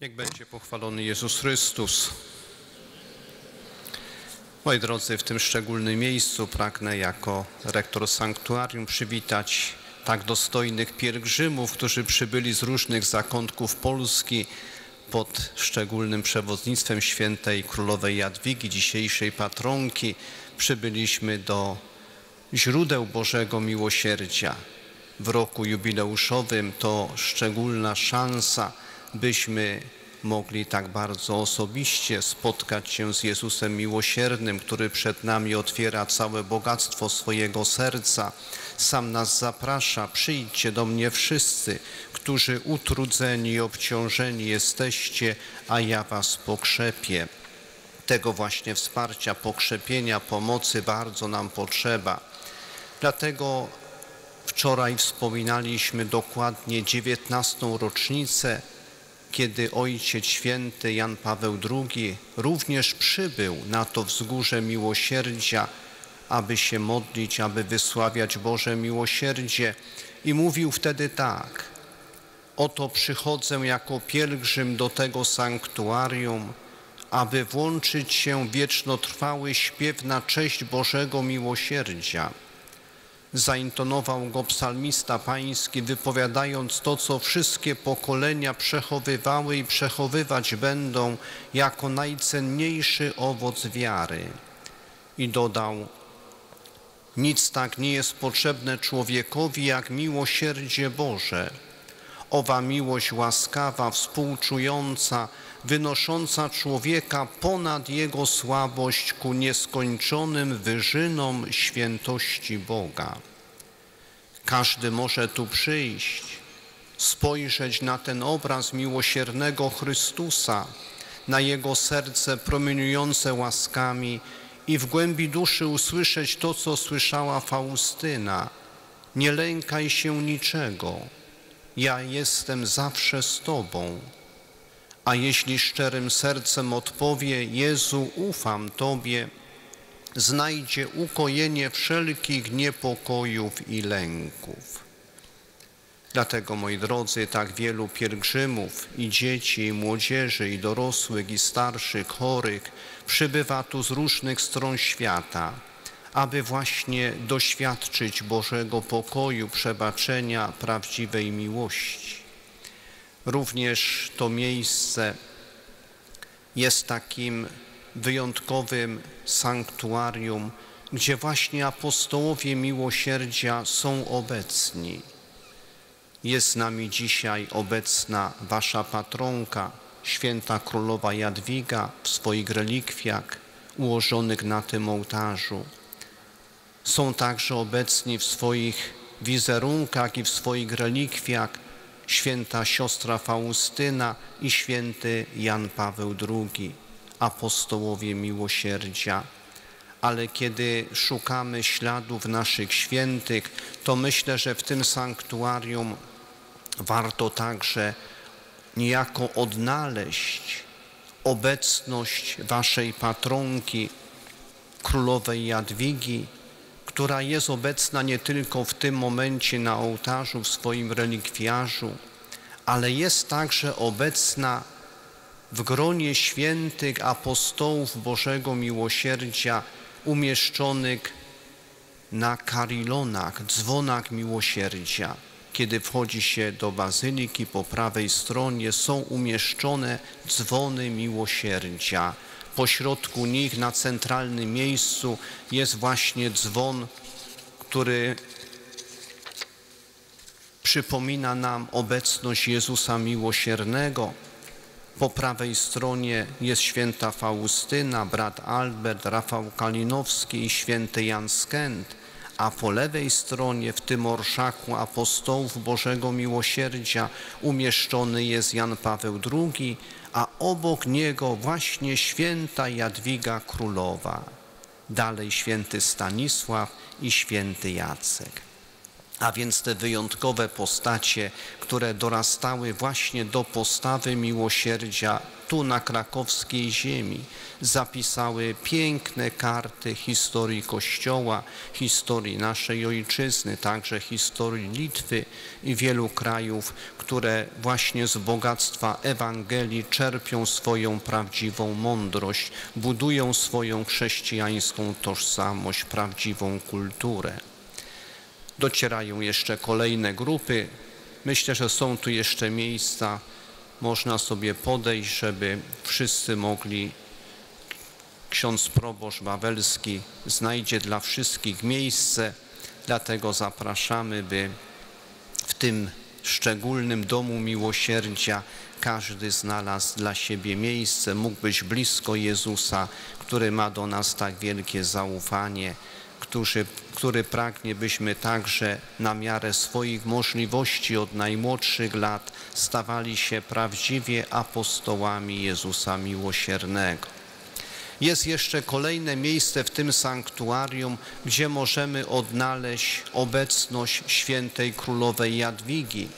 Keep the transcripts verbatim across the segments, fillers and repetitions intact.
Niech będzie pochwalony Jezus Chrystus. Moi drodzy, w tym szczególnym miejscu pragnę jako rektor sanktuarium przywitać tak dostojnych pielgrzymów, którzy przybyli z różnych zakątków Polski pod szczególnym przewodnictwem świętej królowej Jadwigi, dzisiejszej patronki. Przybyliśmy do źródeł Bożego Miłosierdzia. W roku jubileuszowym to szczególna szansa, byśmy mogli tak bardzo osobiście spotkać się z Jezusem Miłosiernym, który przed nami otwiera całe bogactwo swojego serca. Sam nas zaprasza: przyjdźcie do mnie wszyscy, którzy utrudzeni i obciążeni jesteście, a ja was pokrzepię. Tego właśnie wsparcia, pokrzepienia, pomocy bardzo nam potrzeba. Dlatego wczoraj wspominaliśmy dokładnie dziewiętnastą rocznicę, kiedy Ojciec Święty Jan Paweł drugi również przybył na to wzgórze miłosierdzia, aby się modlić, aby wysławiać Boże miłosierdzie, i mówił wtedy tak: oto przychodzę jako pielgrzym do tego sanktuarium, aby włączyć się w wiecznotrwały śpiew na cześć Bożego miłosierdzia. Zaintonował go psalmista pański, wypowiadając to, co wszystkie pokolenia przechowywały i przechowywać będą jako najcenniejszy owoc wiary. I dodał: nic tak nie jest potrzebne człowiekowi, jak miłosierdzie Boże. Owa miłość łaskawa, współczująca, wynosząca człowieka ponad jego słabość ku nieskończonym wyżynom świętości Boga. Każdy może tu przyjść, spojrzeć na ten obraz miłosiernego Chrystusa, na jego serce promieniujące łaskami i w głębi duszy usłyszeć to, co słyszała Faustyna: nie lękaj się niczego, ja jestem zawsze z Tobą. A jeśli szczerym sercem odpowie: Jezu, ufam Tobie, znajdzie ukojenie wszelkich niepokojów i lęków. Dlatego, moi drodzy, tak wielu pielgrzymów, i dzieci, i młodzieży, i dorosłych, i starszych, chorych, przybywa tu z różnych stron świata, aby właśnie doświadczyć Bożego pokoju, przebaczenia, prawdziwej miłości. Również to miejsce jest takim wyjątkowym sanktuarium, gdzie właśnie apostołowie miłosierdzia są obecni. Jest z nami dzisiaj obecna wasza patronka, święta królowa Jadwiga, w swoich relikwiach ułożonych na tym ołtarzu. Są także obecni w swoich wizerunkach i w swoich relikwiach święta siostra Faustyna i święty Jan Paweł drugi, apostołowie miłosierdzia. Ale kiedy szukamy śladów naszych świętych, to myślę, że w tym sanktuarium warto także niejako odnaleźć obecność waszej patronki, królowej Jadwigi, która jest obecna nie tylko w tym momencie na ołtarzu, w swoim relikwiarzu, ale jest także obecna w gronie świętych apostołów Bożego Miłosierdzia umieszczonych na karilonach, dzwonach miłosierdzia. Kiedy wchodzi się do bazyliki, po prawej stronie są umieszczone dzwony miłosierdzia. Pośrodku nich, na centralnym miejscu, jest właśnie dzwon, który przypomina nam obecność Jezusa Miłosiernego. Po prawej stronie jest święta Faustyna, brat Albert, Rafał Kalinowski i święty Jan Kanty, a po lewej stronie, w tym orszaku apostołów Bożego Miłosierdzia, umieszczony jest Jan Paweł drugi, a obok niego właśnie święta Jadwiga Królowa, dalej święty Stanisław i święty Jacek. A więc te wyjątkowe postacie, które dorastały właśnie do postawy miłosierdzia tu na krakowskiej ziemi, zapisały piękne karty historii Kościoła, historii naszej ojczyzny, także historii Litwy i wielu krajów, które właśnie z bogactwa Ewangelii czerpią swoją prawdziwą mądrość, budują swoją chrześcijańską tożsamość, prawdziwą kulturę. Docierają jeszcze kolejne grupy. Myślę, że są tu jeszcze miejsca. Można sobie podejść, żeby wszyscy mogli. Ksiądz proboszcz Bawelski znajdzie dla wszystkich miejsce. Dlatego zapraszamy, by w tym szczególnym domu miłosierdzia każdy znalazł dla siebie miejsce. Mógł być blisko Jezusa, który ma do nas tak wielkie zaufanie, który, który pragnie, byśmy także na miarę swoich możliwości od najmłodszych lat stawali się prawdziwie apostołami Jezusa Miłosiernego. Jest jeszcze kolejne miejsce w tym sanktuarium, gdzie możemy odnaleźć obecność świętej królowej Jadwigi.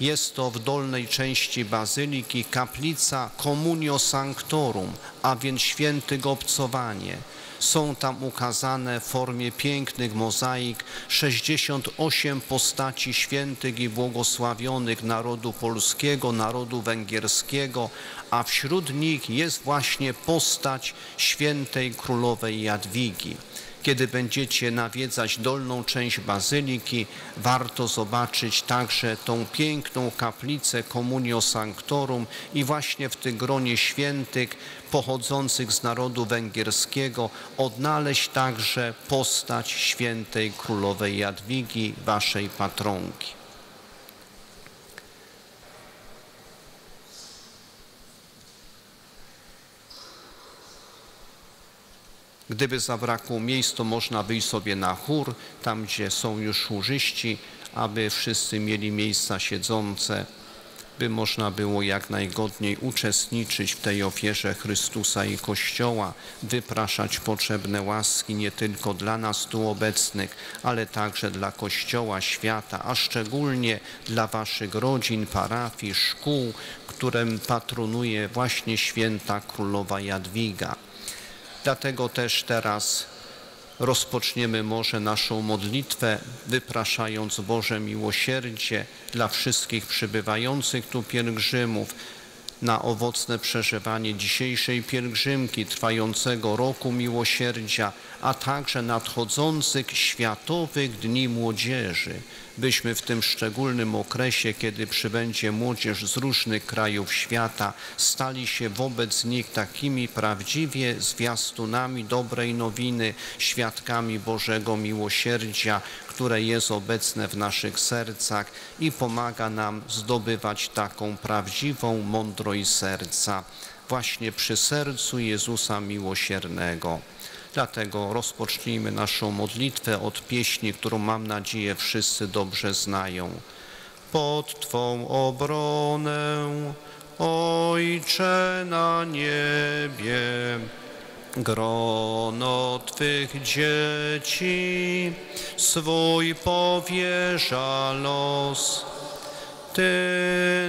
Jest to w dolnej części bazyliki kaplica Communio Sanctorum, a więc świętych obcowanie. Są tam ukazane w formie pięknych mozaik sześćdziesiąt osiem postaci świętych i błogosławionych narodu polskiego, narodu węgierskiego, a wśród nich jest właśnie postać świętej królowej Jadwigi. Kiedy będziecie nawiedzać dolną część bazyliki, warto zobaczyć także tą piękną kaplicę Communio Sanctorum i właśnie w tym gronie świętych pochodzących z narodu węgierskiego odnaleźć także postać świętej królowej Jadwigi, waszej patronki. Gdyby zabrakło miejsc, to można wyjść sobie na chór, tam gdzie są już chórzyści, aby wszyscy mieli miejsca siedzące, by można było jak najgodniej uczestniczyć w tej ofierze Chrystusa i Kościoła, wypraszać potrzebne łaski nie tylko dla nas tu obecnych, ale także dla Kościoła, świata, a szczególnie dla waszych rodzin, parafii, szkół, którym patronuje właśnie święta królowa Jadwiga. Dlatego też teraz rozpoczniemy może naszą modlitwę, wypraszając Boże miłosierdzie dla wszystkich przybywających tu pielgrzymów na owocne przeżywanie dzisiejszej pielgrzymki, trwającego roku miłosierdzia, a także nadchodzących światowych dni młodzieży, byśmy w tym szczególnym okresie, kiedy przybędzie młodzież z różnych krajów świata, stali się wobec nich takimi prawdziwie zwiastunami dobrej nowiny, świadkami Bożego miłosierdzia, które jest obecne w naszych sercach i pomaga nam zdobywać taką prawdziwą mądrość serca, właśnie przy sercu Jezusa Miłosiernego. Dlatego rozpocznijmy naszą modlitwę od pieśni, którą mam nadzieję wszyscy dobrze znają. Pod Twą obronę, Ojcze na niebie, grono Twych dzieci swój powierza los. Ty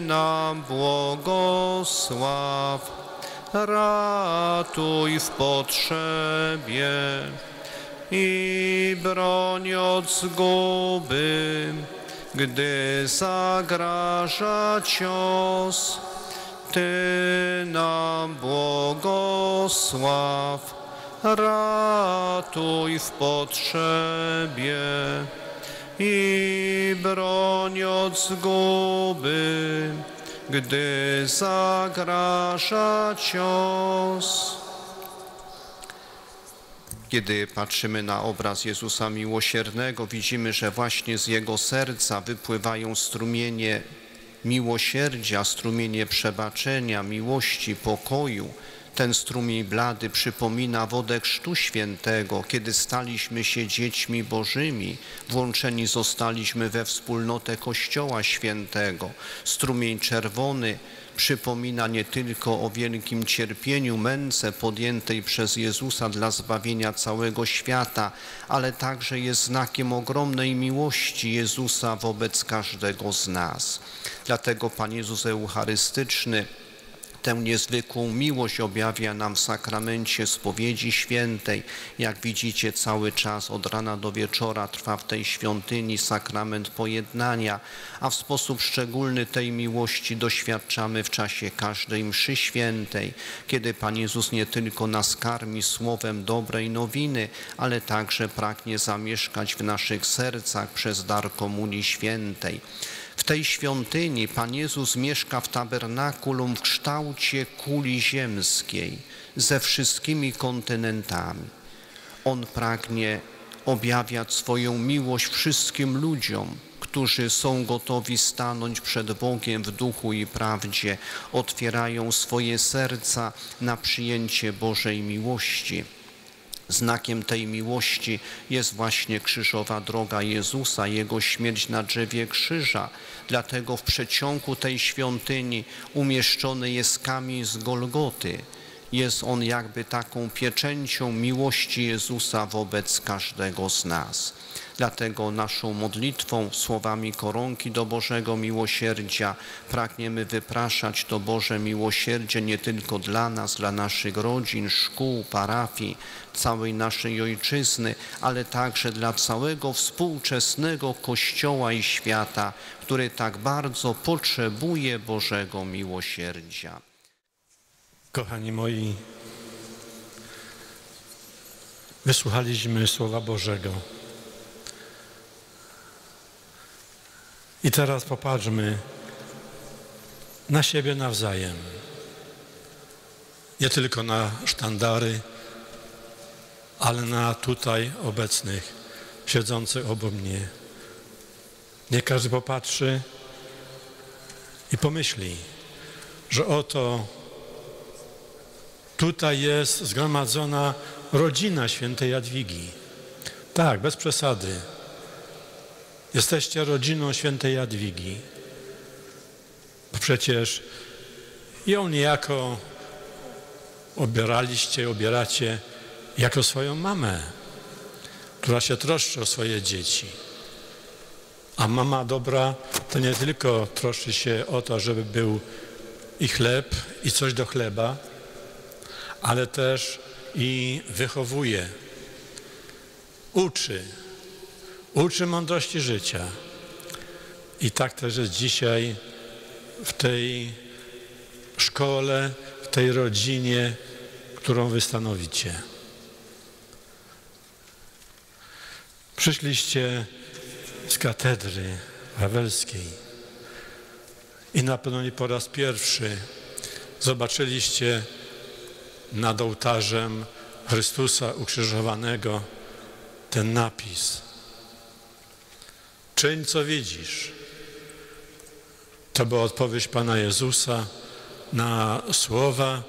nam błogosław, ratuj w potrzebie i broń od zguby, gdy zagraża cios. Ty nam błogosław, ratuj w potrzebie i broń od zguby, gdy zagraża cios. Kiedy patrzymy na obraz Jezusa Miłosiernego, widzimy, że właśnie z Jego serca wypływają strumienie miłosierdzia, strumienie przebaczenia, miłości, pokoju. Ten strumień blady przypomina wodę Chrztu Świętego, kiedy staliśmy się dziećmi Bożymi, włączeni zostaliśmy we wspólnotę Kościoła Świętego. Strumień czerwony przypomina nie tylko o wielkim cierpieniu, męce podjętej przez Jezusa dla zbawienia całego świata, ale także jest znakiem ogromnej miłości Jezusa wobec każdego z nas. Dlatego Pan Jezus Eucharystyczny tę niezwykłą miłość objawia nam w sakramencie spowiedzi świętej. Jak widzicie, cały czas od rana do wieczora trwa w tej świątyni sakrament pojednania, a w sposób szczególny tej miłości doświadczamy w czasie każdej mszy świętej, kiedy Pan Jezus nie tylko nas karmi słowem dobrej nowiny, ale także pragnie zamieszkać w naszych sercach przez dar Komunii Świętej. W tej świątyni Pan Jezus mieszka w tabernakulum w kształcie kuli ziemskiej ze wszystkimi kontynentami. On pragnie objawiać swoją miłość wszystkim ludziom, którzy są gotowi stanąć przed Bogiem w duchu i prawdzie, otwierają swoje serca na przyjęcie Bożej miłości. Znakiem tej miłości jest właśnie krzyżowa droga Jezusa, Jego śmierć na drzewie krzyża. Dlatego w przeciągu tej świątyni umieszczony jest kamień z Golgoty. Jest on jakby taką pieczęcią miłości Jezusa wobec każdego z nas. Dlatego naszą modlitwą, słowami koronki do Bożego Miłosierdzia pragniemy wypraszać to Boże Miłosierdzie nie tylko dla nas, dla naszych rodzin, szkół, parafii, całej naszej Ojczyzny, ale także dla całego współczesnego Kościoła i świata, który tak bardzo potrzebuje Bożego Miłosierdzia. Kochani moi, wysłuchaliśmy Słowa Bożego. I teraz popatrzmy na siebie nawzajem. Nie tylko na sztandary, ale na tutaj obecnych, siedzących obok mnie. Niech każdy popatrzy i pomyśli, że oto tutaj jest zgromadzona rodzina świętej Jadwigi. Tak, bez przesady. Jesteście rodziną świętej Jadwigi. Bo przecież ją niejako obieraliście, obieracie jako swoją mamę, która się troszczy o swoje dzieci. A mama dobra to nie tylko troszczy się o to, żeby był i chleb, i coś do chleba, ale też i wychowuje, uczy, uczy mądrości życia. I tak też jest dzisiaj w tej szkole, w tej rodzinie, którą wy stanowicie. Przyszliście z katedry bawelskiej i na pewno nie po raz pierwszy zobaczyliście nad ołtarzem Chrystusa ukrzyżowanego ten napis. Czyń, co widzisz. To była odpowiedź Pana Jezusa na słowa,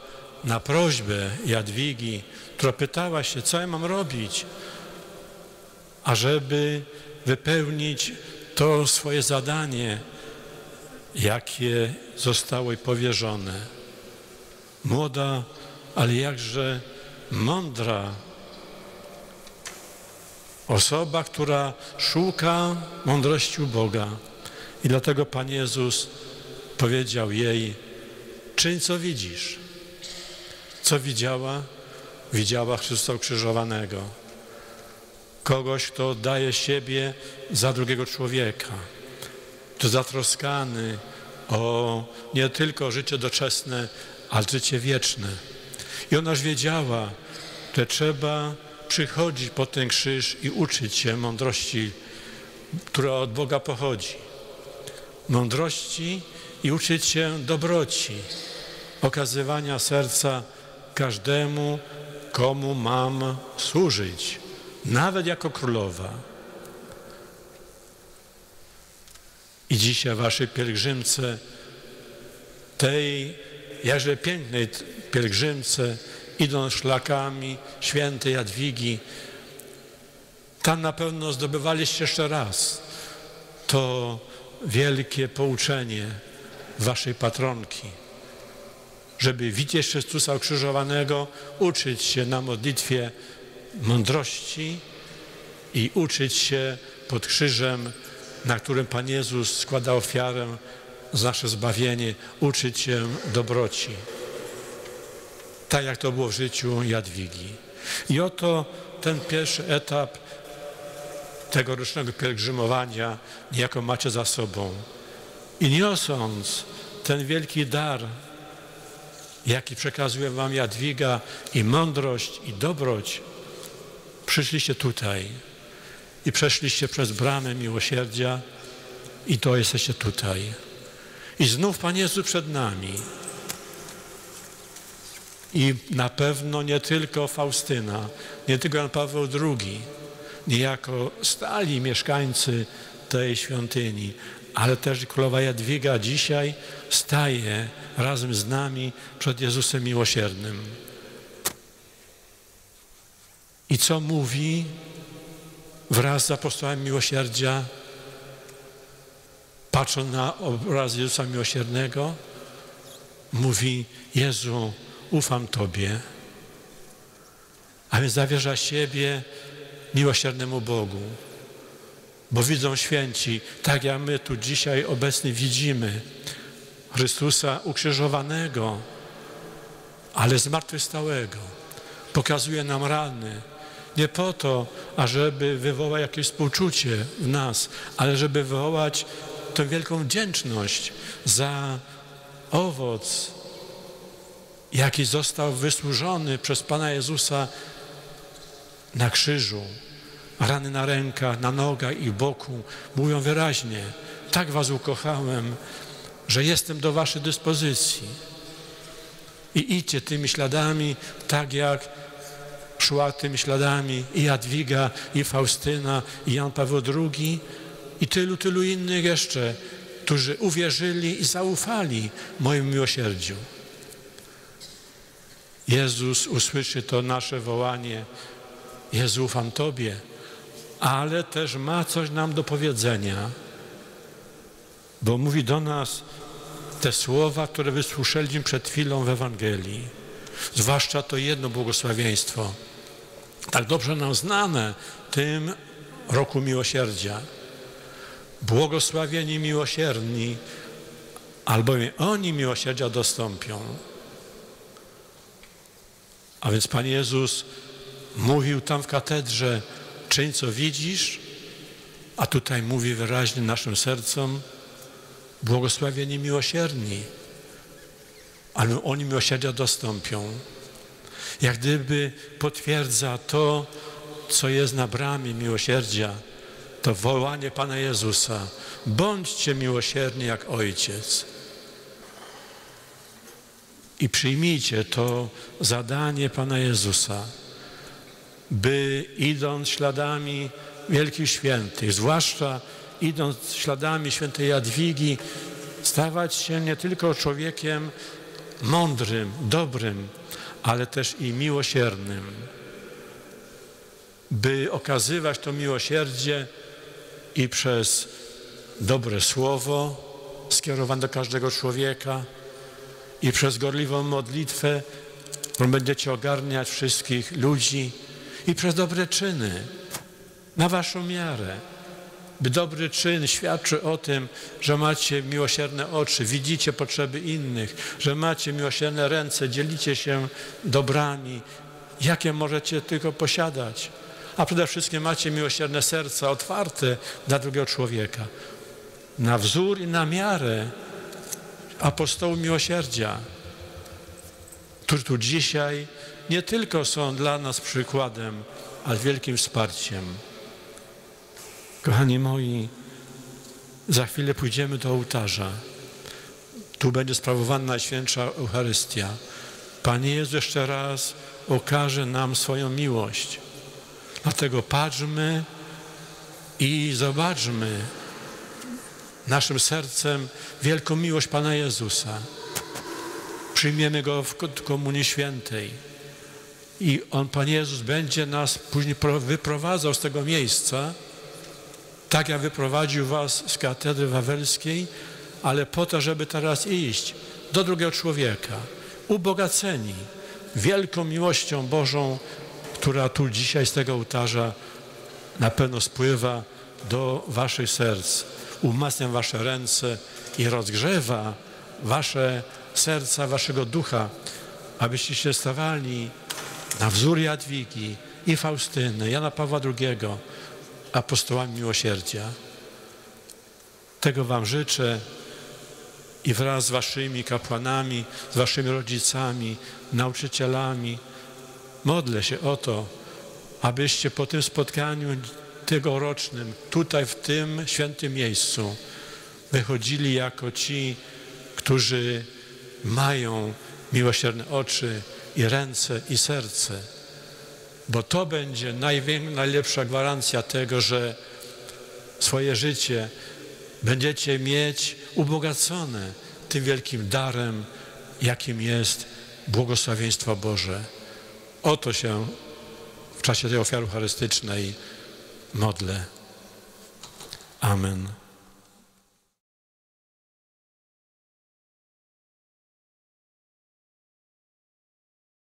na prośbę Jadwigi, która pytała się, co ja mam robić, ażeby wypełnić to swoje zadanie, jakie zostało jej powierzone. Młoda, ale jakże mądra osoba, która szuka mądrości u Boga. I dlatego Pan Jezus powiedział jej, czyń, co widzisz. Co widziała? Widziała Chrystusa ukrzyżowanego. Kogoś, kto oddaje siebie za drugiego człowieka. Kto zatroskany o nie tylko życie doczesne, ale życie wieczne. I ona już wiedziała, że trzeba przychodzić po ten krzyż i uczyć się mądrości, która od Boga pochodzi. Mądrości i uczyć się dobroci, okazywania serca każdemu, komu mam służyć, nawet jako królowa. I dzisiaj w waszej pielgrzymce tej jakże pięknej pielgrzymce, idąc szlakami świętej Jadwigi. Tam na pewno zdobywaliście jeszcze raz to wielkie pouczenie waszej patronki, żeby widzieć Chrystusa ukrzyżowanego, uczyć się na modlitwie mądrości i uczyć się pod krzyżem, na którym Pan Jezus składa ofiarę za nasze zbawienie, uczyć się dobroci. Tak jak to było w życiu Jadwigi. I oto ten pierwszy etap tegorocznego pielgrzymowania niejako macie za sobą. I niosąc ten wielki dar, jaki przekazuje wam Jadwiga, i mądrość, i dobroć, przyszliście tutaj i przeszliście przez bramę miłosierdzia i to jesteście tutaj. I znów Pan Jezus przed nami. I na pewno nie tylko Faustyna, nie tylko Jan Paweł drugi, niejako stali mieszkańcy tej świątyni, ale też królowa Jadwiga dzisiaj staje razem z nami przed Jezusem Miłosiernym. I co mówi wraz z apostołem miłosierdzia, patrząc na obraz Jezusa Miłosiernego? Mówi: Jezu, ufam Tobie. A więc zawierza siebie miłosiernemu Bogu. Bo widzą święci, tak jak my tu dzisiaj obecni widzimy Chrystusa ukrzyżowanego, ale zmartwychwstałego. Pokazuje nam rany. Nie po to, ażeby wywołać jakieś współczucie w nas, ale żeby wywołać tę wielką wdzięczność za owoc, jaki został wysłużony przez Pana Jezusa na krzyżu. Rany na rękach, na nogach i boku mówią wyraźnie: tak was ukochałem, że jestem do waszej dyspozycji. I idźcie tymi śladami, tak jak szła tymi śladami i Jadwiga, i Faustyna, i Jan Paweł drugi, i tylu, tylu innych jeszcze, którzy uwierzyli i zaufali moim miłosierdziu. Jezus usłyszy to nasze wołanie: Jezu, ufam Tobie, ale też ma coś nam do powiedzenia, bo mówi do nas te słowa, które wysłyszeliśmy przed chwilą w Ewangelii. Zwłaszcza to jedno błogosławieństwo, tak dobrze nam znane w tym roku miłosierdzia. Błogosławieni miłosierni, albowiem oni miłosierdzia dostąpią. A więc Pan Jezus mówił tam w katedrze: czyń, co widzisz, a tutaj mówi wyraźnie naszym sercom: błogosławieni miłosierni, ale oni miłosierdzia dostąpią. Jak gdyby potwierdza to, co jest na bramie miłosierdzia, to wołanie Pana Jezusa: bądźcie miłosierni jak Ojciec. I przyjmijcie to zadanie Pana Jezusa, by idąc śladami wielkich świętych, zwłaszcza idąc śladami świętej Jadwigi, stawać się nie tylko człowiekiem mądrym, dobrym, ale też i miłosiernym. By okazywać to miłosierdzie i przez dobre słowo skierowane do każdego człowieka, i przez gorliwą modlitwę, którą będziecie ogarniać wszystkich ludzi, i przez dobre czyny, na waszą miarę. By dobry czyn świadczy o tym, że macie miłosierne oczy, widzicie potrzeby innych, że macie miłosierne ręce, dzielicie się dobrami, jakie możecie tylko posiadać. A przede wszystkim macie miłosierne serca otwarte dla drugiego człowieka. Na wzór i na miarę apostołów miłosierdzia, którzy tu dzisiaj nie tylko są dla nas przykładem, ale wielkim wsparciem. Kochani moi, za chwilę pójdziemy do ołtarza. Tu będzie sprawowana Najświętsza Eucharystia. Panie Jezu jeszcze raz okaże nam swoją miłość. Dlatego patrzmy i zobaczmy naszym sercem wielką miłość Pana Jezusa. przyjmiemy Go w Komunii Świętej i On, Pan Jezus, będzie nas później wyprowadzał z tego miejsca, tak jak wyprowadził was z katedry wawelskiej, ale po to, żeby teraz iść do drugiego człowieka, ubogaceni wielką miłością Bożą, która tu dzisiaj z tego ołtarza na pewno spływa do waszych serc, umacnia wasze ręce i rozgrzewa wasze serca, waszego ducha, abyście się stawali na wzór Jadwigi i Faustyny, Jana Pawła drugiego, apostołami miłosierdzia. Tego wam życzę i wraz z waszymi kapłanami, z waszymi rodzicami, nauczycielami modlę się o to, abyście po tym spotkaniu tegorocznym, tutaj w tym świętym miejscu, wychodzili jako ci, którzy mają miłosierne oczy i ręce i serce, bo to będzie najlepsza gwarancja tego, że swoje życie będziecie mieć ubogacone tym wielkim darem, jakim jest błogosławieństwo Boże. O to się w czasie tej ofiary eucharystycznej modlę. Amen.